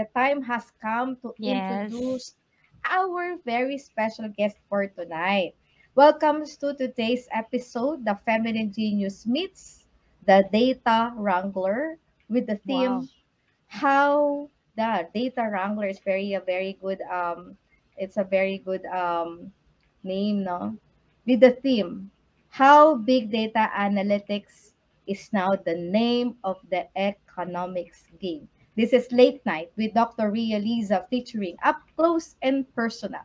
the time has come to introduce our very special guest for tonight. Welcome to today's episode, The Feminine Genius Meets The Data Wrangler, with the theme, how the Data Wrangler is a very good name, no? With the theme, how big data analytics is now the name of the economics game. This is Late Night with Dr. Ria Liza, featuring Up Close and Personal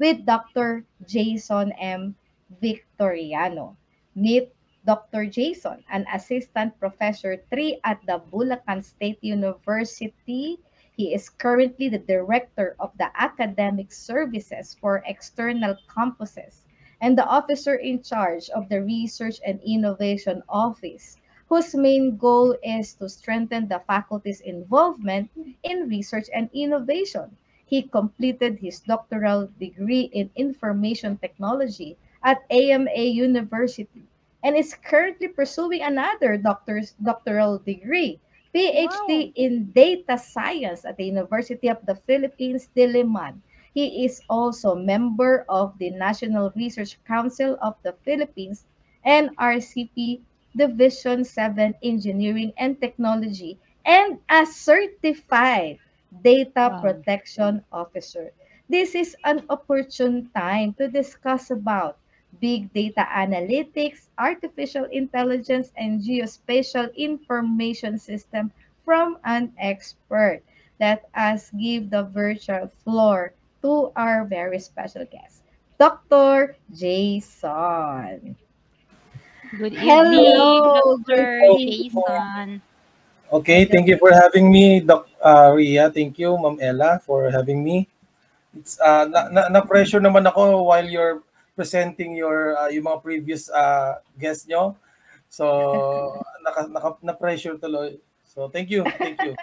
with Dr. Jason M. Victoriano. Meet Dr. Jason, an assistant professor 3 at the Bulacan State University. He is currently the director of the academic services for external campuses and the officer in charge of the Research and Innovation Office, whose main goal is to strengthen the faculty's involvement in research and innovation. He completed his doctoral degree in information technology at AMA University and is currently pursuing another doctoral degree, PhD in data science at the University of the Philippines, Diliman. He is also a member of the National Research Council of the Philippines, NRCP Division 7 Engineering and Technology, and a certified data protection officer. This is an opportune time to discuss about big data analytics, artificial intelligence, and geospatial information system from an expert. Let us give the virtual floor to our very special guest, Dr. Jason. Good evening, Dr. Jason. Okay, thank you for having me, Dr. Ria. Thank you, Ma'am Ella, for having me. It's na-pressure naman ako while you're presenting yung mga previous guests nyo. So, na-pressure tuloy. So, thank you. Thank you.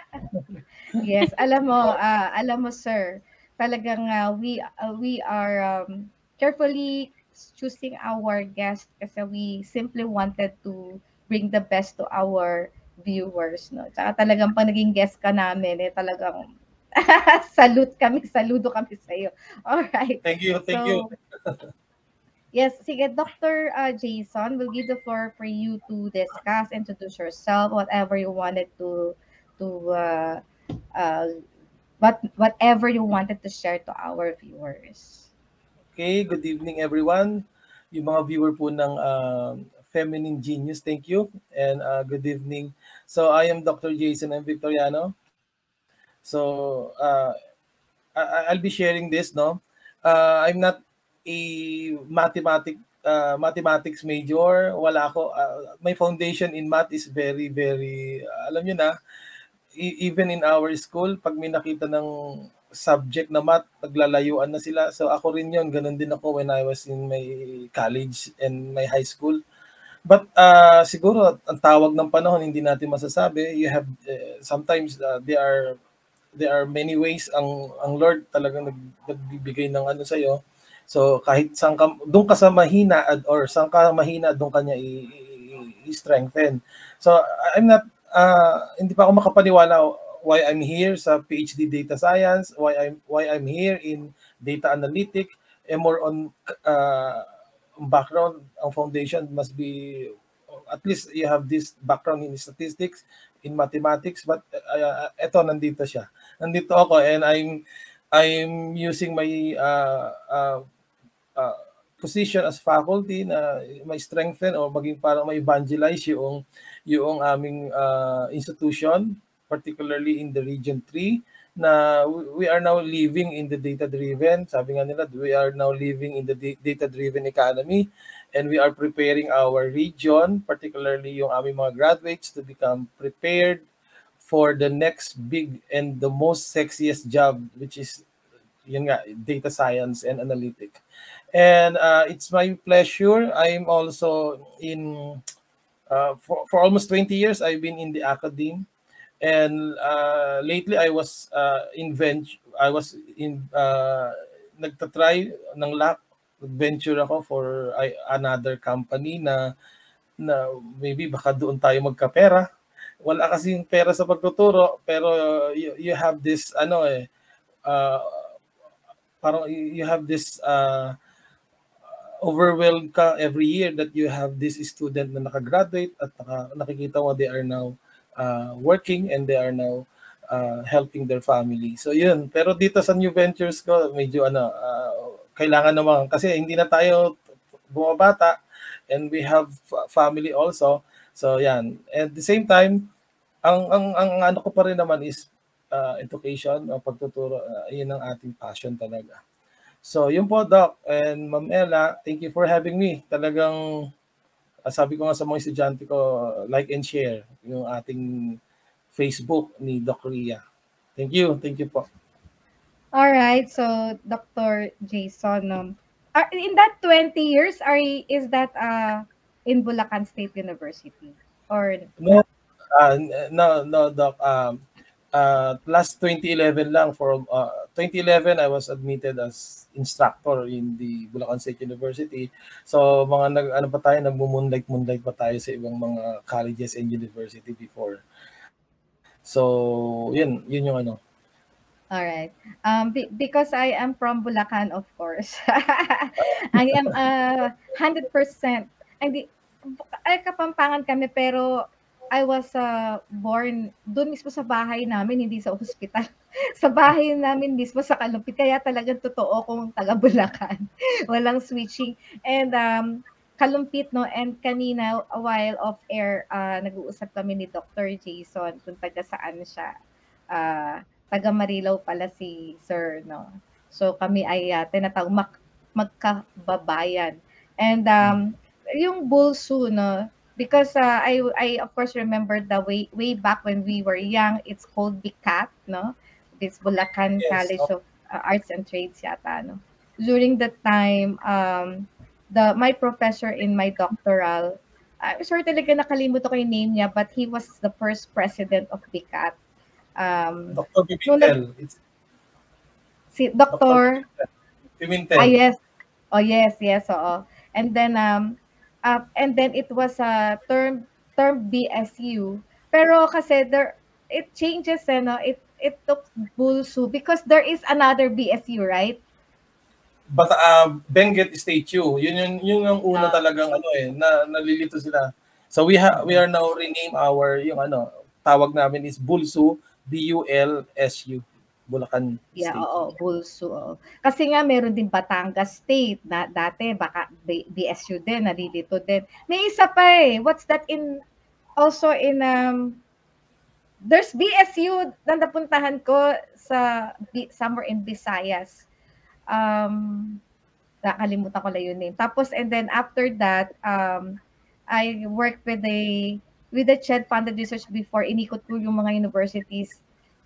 Yes, alam mo sir, talagang we are carefully choosing our guest kasi we simply wanted to bring the best to our viewers, no? Tsaka talagang pag naging guest ka namin, eh talagang saludo kami sa iyo. All right. Thank you. Yes, sige, Dr. Jason, we'll give the floor for you to discuss, introduce yourself, whatever you wanted to share to our viewers. Okay, good evening everyone. Yung mga viewer po ng Feminine Genius, thank you and good evening. So I am Dr. Jason M. Victoriano. So I'll be sharing this, no? I'm not a mathematics major, wala ako. My foundation in math is very, very, alam nyo na, even in our school, pag may nakita ng subject na math, paglalayuan na sila. So ako rin yun, ganun din ako when I was in my college and my high school. But siguro, ang tawag ng panahon, hindi natin masasabi. You have, sometimes there are many ways ang Lord talagang nagbibigay ng ano sa'yo. So kahit saan ka, doon ka sa mahina or saan ka mahina, doon ka niya i-strengthen. So I'm not, hindi pa ako makapaniwala why I'm here sa PhD Data Science, why I'm here in Data Analytic, and more on background, ang foundation must be, at least you have this background in statistics, in mathematics, but eto, nandito siya. Nandito ako and I'm using my position as faculty na may strengthen o maging parang may evangelize yung aming institution, particularly in the Region 3, na we are now living in the data-driven, sabi nga nila, we are now living in the data-driven economy and we are preparing our region, particularly yung aming mga graduates, to become prepared for the next big and the most sexiest job, which is yun nga, data science and analytic. And it's my pleasure. I'm also in, for almost 20 years, I've been in the academe. And lately, I was nagtatry ng lab, venture ako for another company na maybe baka doon tayo magkapera. wala kasing pera sa pagtuturo, pero you have this ano eh, parang you have this overwhelmed ka every year that you have this student na nakagraduate at nakikita mo they are now working and they are now helping their family. So yun, pero dito sa new ventures ko medyo ano, kailangan naman kasi hindi na tayo bumabata and we have family also. So yan, at the same time ang ano ko pa rin naman is education, pagtuturo, yun ang ating passion talaga. So yun po Doc and Ma'am Ella, thank you for having me. Talagang sabi ko nga sa mga estudyante ko, like and share yung ating Facebook ni Doc Ria. Thank you po. All right, so Dr. Jason, in that 20 years, is that in Bulacan State University or no? No, Doc. Last 2011 lang. For 2011, I was admitted as instructor in the Bulacan State University. So mga nagmumunlike pa tayo sa ibang mga colleges and university before. So yun yung ano. All right. Because I am from Bulacan, of course. I am 100%. Ay, Kapampangan kami, pero I was born doon mismo sa bahay namin, hindi sa ospital. Sa bahay namin mismo, sa Kalupit. Kaya talagang totoo kung taga-Bulacan. Walang switching. And Kalumpit, no? And kanina, a while off air, nag-uusap kami ni Dr. Jason kung taga saan siya. Taga Marilao pala si Sir, no? So kami ay tinatawag magkababayan. And yung Bulsu, no? Because I of course remember the way back when we were young, it's called BICAT, no? This Bulacan, yes, College of Arts and Trades yata, no? During that time, my professor in my doctoral, I'm sorry talaga nakalimutan ko yung name niya, but he was the first president of BICAT. Dr. Pimentel. Si Dr. Pimentel. Ah, yes. Oh, yes, yes. Oo. And then it was a term BSU. Pero kasi there it changes, eh, no? It took Bulsu because there is another BSU, right? But Benguet State U. Yun ang una talagang ano eh, nalilito sila. So we are now rename our yung ano, tawag namin is Bulsu. BULSU, Bulacan State. Yeah, oo, Bulsu. Oo. Kasi nga meron din Batangas State na dati, baka BSU din, nalilito din. May isa pa eh. What's that in, also in, there's BSU na napuntahan ko sa, somewhere in Visayas. Nakalimutan ko lang yung name. Tapos, and then after that, I worked with the CHED-funded research before, inikot ko yung mga universities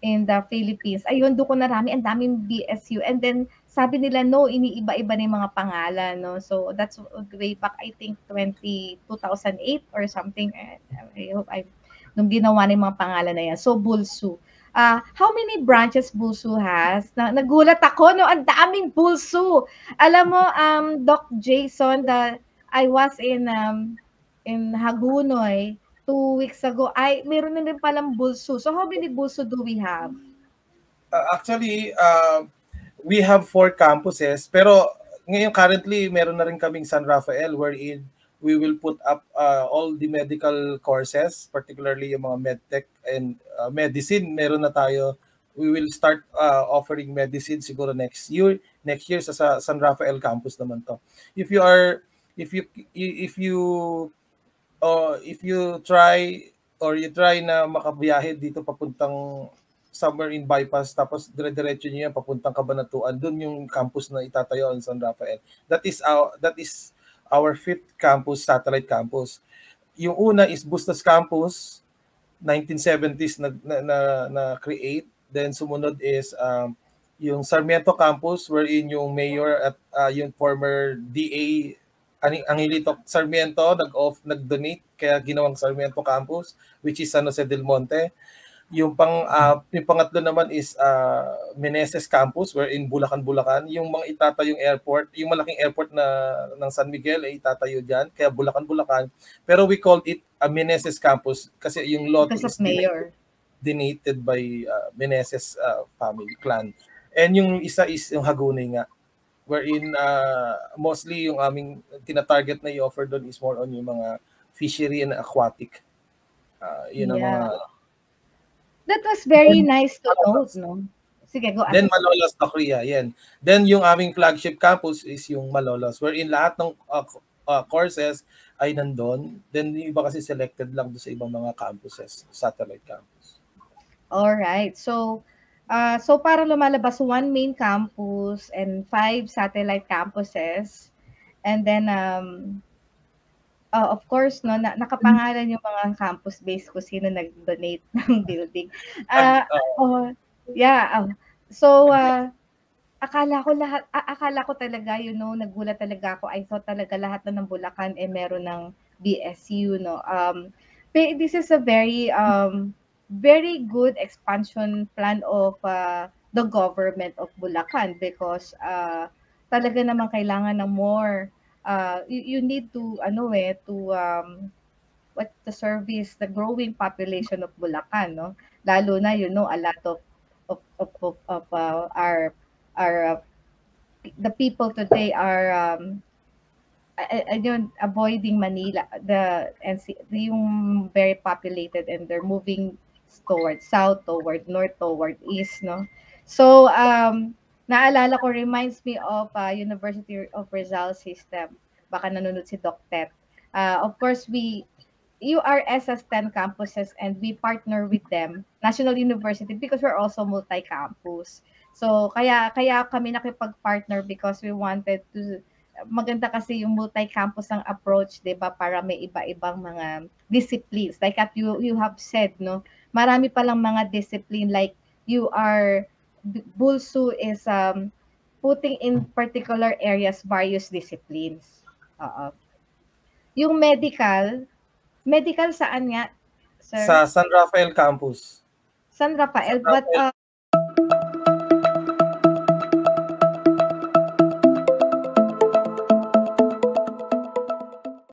in the Philippines. Ayun, doon ko narami, ang daming BSU. And then, sabi nila, no, iniiba-iba na yung mga pangalan, no? So, that's way back, I think, 2008 or something. I hope nung ginawa na yung mga pangalan na yan. So, Bulsu. How many branches Bulsu has? Nagulat ako, no? Ang daming Bulsu! Alam mo, Doc Jason, I was in Hagunoy, 2 weeks ago, meron na rin palang Bulsu. So how many Bulsu do we have? Actually, we have 4 campuses. Pero ngayon currently, meron na rin kaming San Rafael wherein we will put up all the medical courses, particularly yung mga medtech and medicine. Meron na tayo. We will start offering medicine siguro next year. Next year sa San Rafael campus naman to. If you try na makabiyahe dito papuntang somewhere in bypass, tapos dire-diretso niya papuntang Cabanatuan, doon yung campus na itatayo ang San Rafael. That is our 5th campus, satellite campus. Yung una is Bustos Campus, 1970s na create. Then sumunod is yung Sarmiento Campus wherein yung mayor at yung former DA Angelito Sarmiento nag-donate kaya ginawang Sarmiento Campus, which is San Jose del Monte. Yung pangatlo naman is Meneses Campus, where in Bulacan. Yung mga itatayong airport, yung malaking airport na ng San Miguel ay itatayo diyan, kaya Bulacan. Pero we called it a Meneses Campus kasi yung lot is mayor donated by Meneses family clan. And yung isa is yung Hagunay nga, wherein mostly yung aming tina-target na i-offer doon is more on yung mga fishery and aquatic. Yun ang mga... That was very nice to know, no? Sige, go ahead. Then Malolos, Korea, yan. Then yung aming flagship campus is yung Malolos, wherein lahat ng courses ay nandun. Then yung iba kasi selected lang doon sa ibang mga campuses, satellite campus. Alright, so... so para lumalabas, one main campus and 5 satellite campuses, and then of course, no, nakapangalan yung mga campus base ko sino nag-donate ng building. Akala ko talaga, you know, nagulat talaga ako. I thought talaga lahat na ng Bulacan eh meron ng BSU, no. This is a very very good expansion plan of the government of Bulacan, because talaga naman kailangan ng more. You need to service the growing population of Bulacan, no? Lalo na, you know, a lot of the people today are avoiding Manila, yung very populated, and they're moving toward south, toward north, toward east, no? So, naalala ko, reminds me of University of Rizal system. Baka nanonood si Doc Tet. Of course, URS has 10 campuses, and we partner with them, National University, because we're also multi-campus. So, kaya kami nakipag-partner because we wanted to, maganda kasi yung multi-campus ang approach, 'di ba? Para may iba-ibang mga disciplines. Like at you have said, no. Marami pa lang mga discipline, like Bulsu is putting in particular areas various disciplines. Yung medical saan nga, sir? Sa San Rafael campus. San Rafael, but